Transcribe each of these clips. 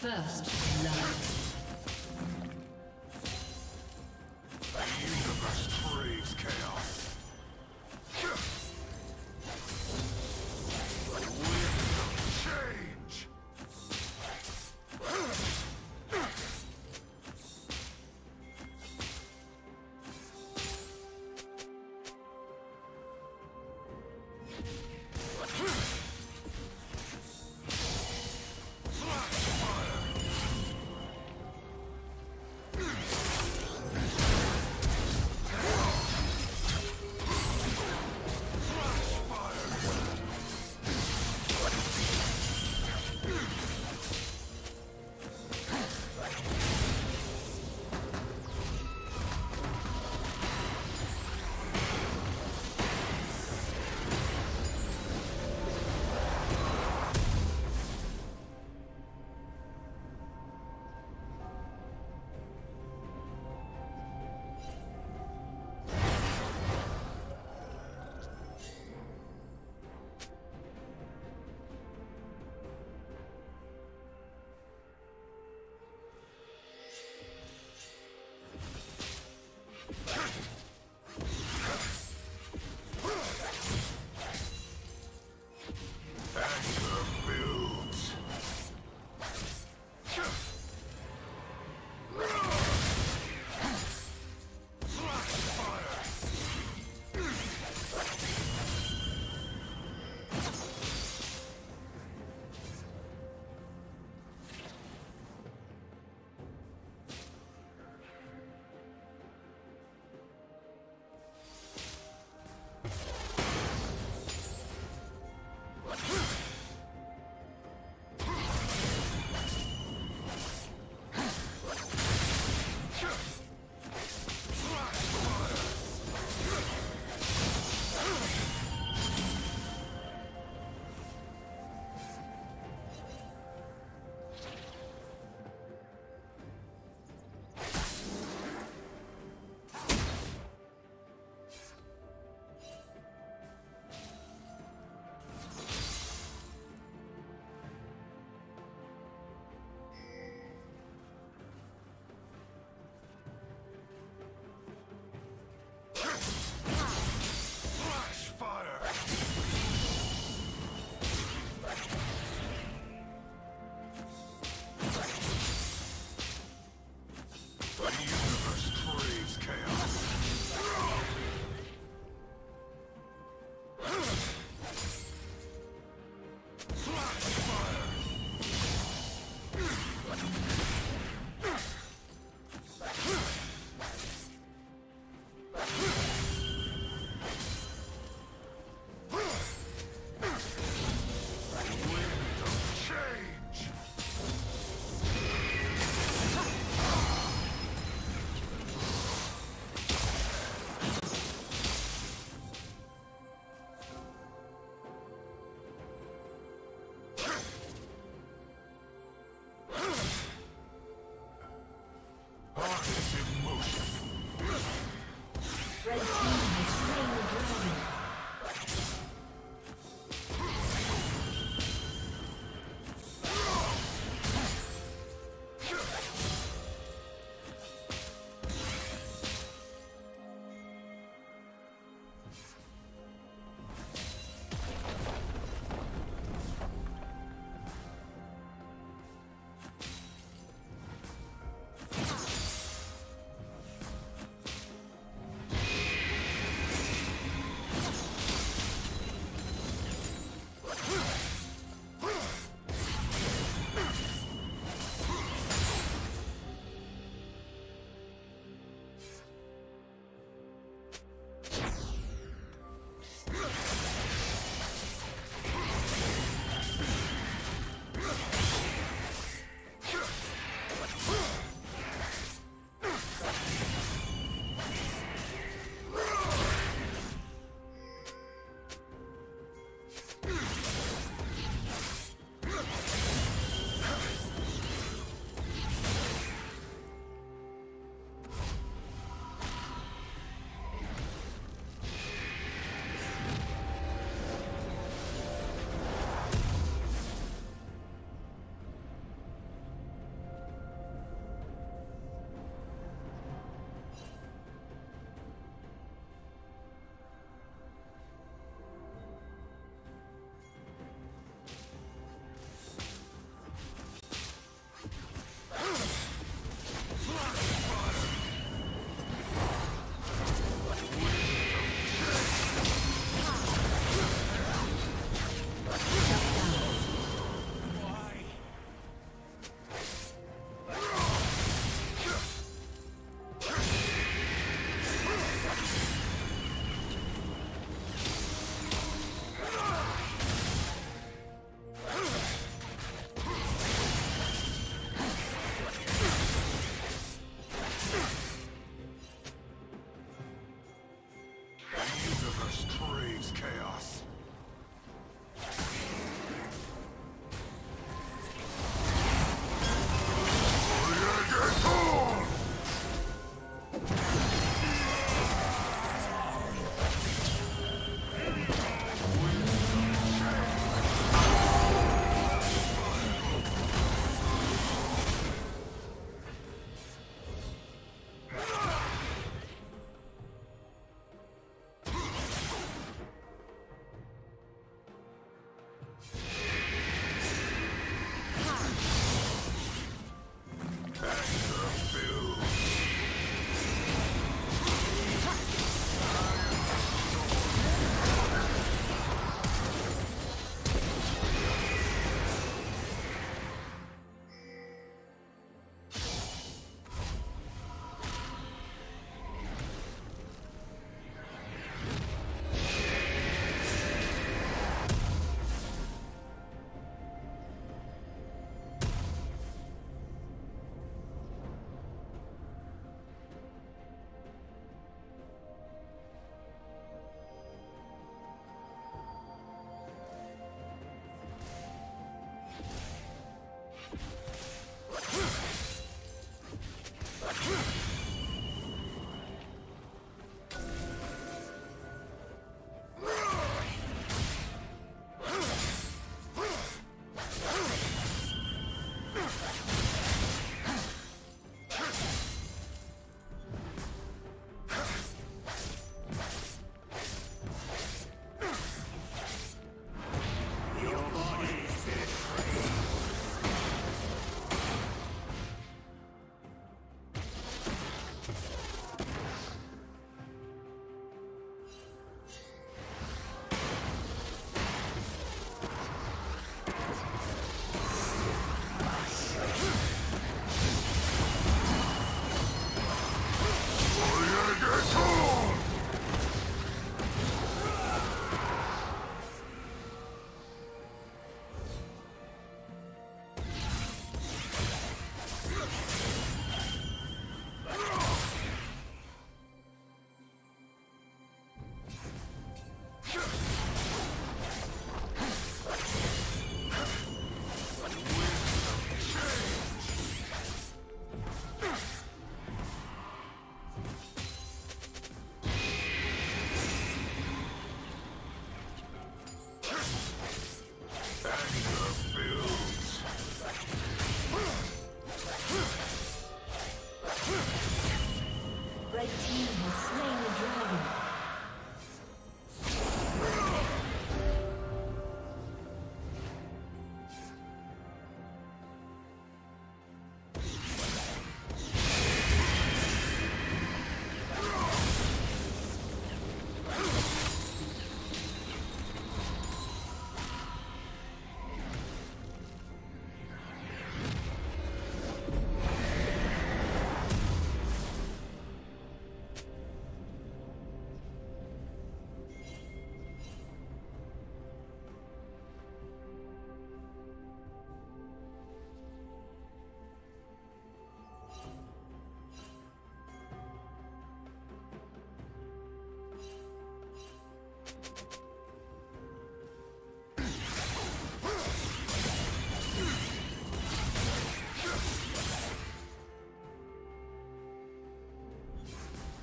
First love.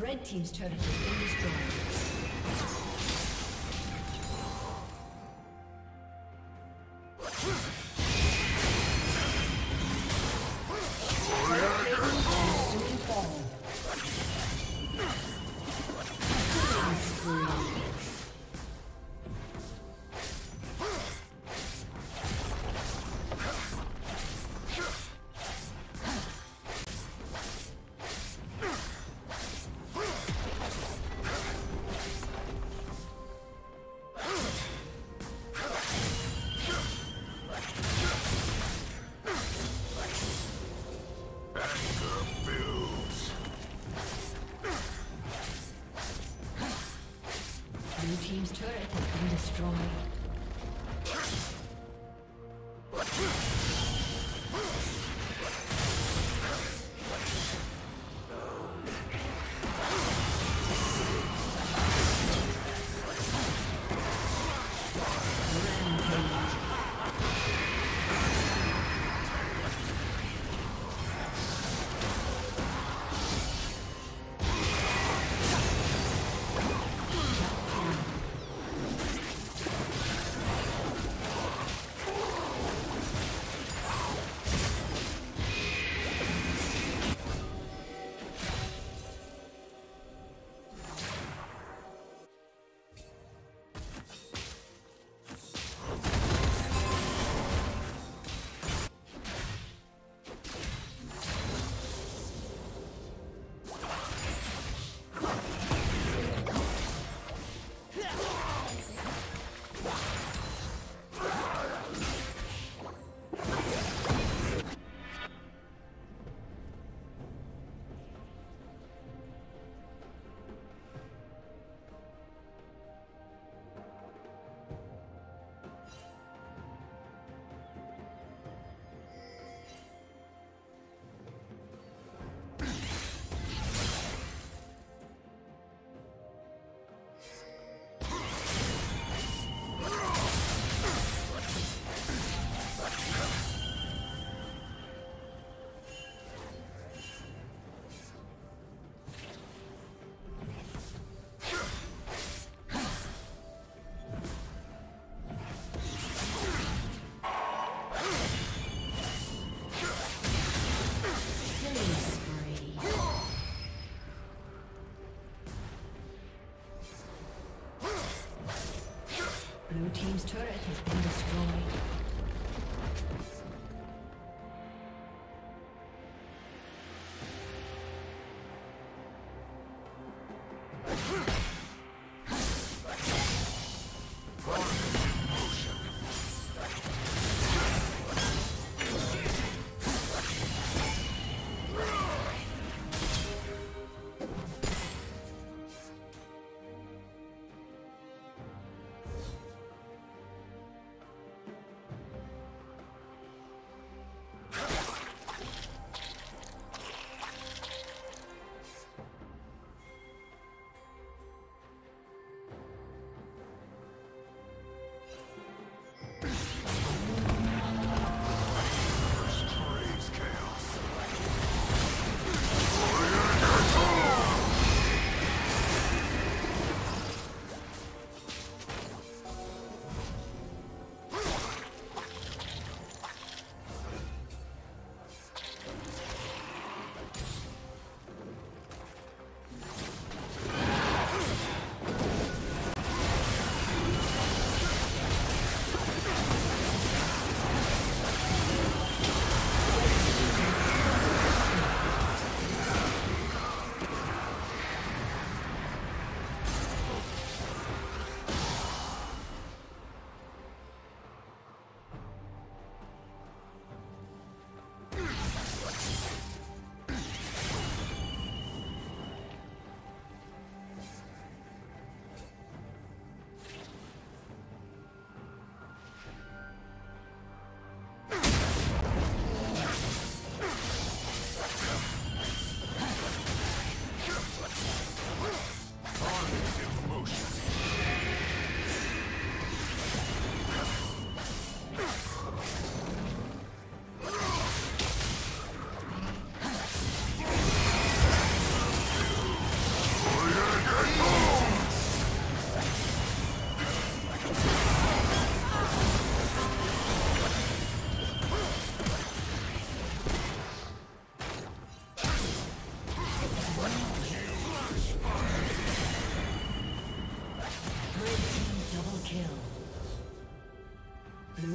Red team's turret has been destroyed.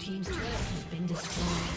team's turret has been destroyed.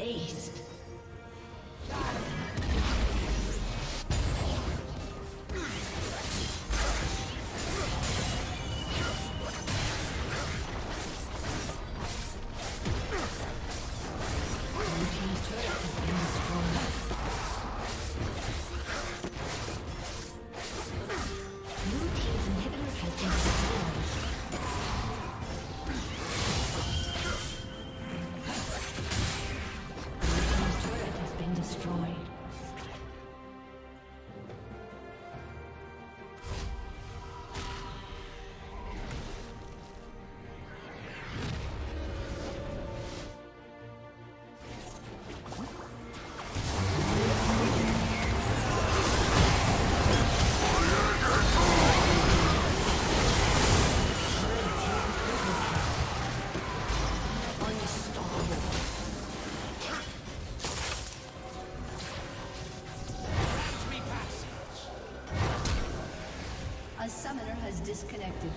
aced. A summoner has disconnected.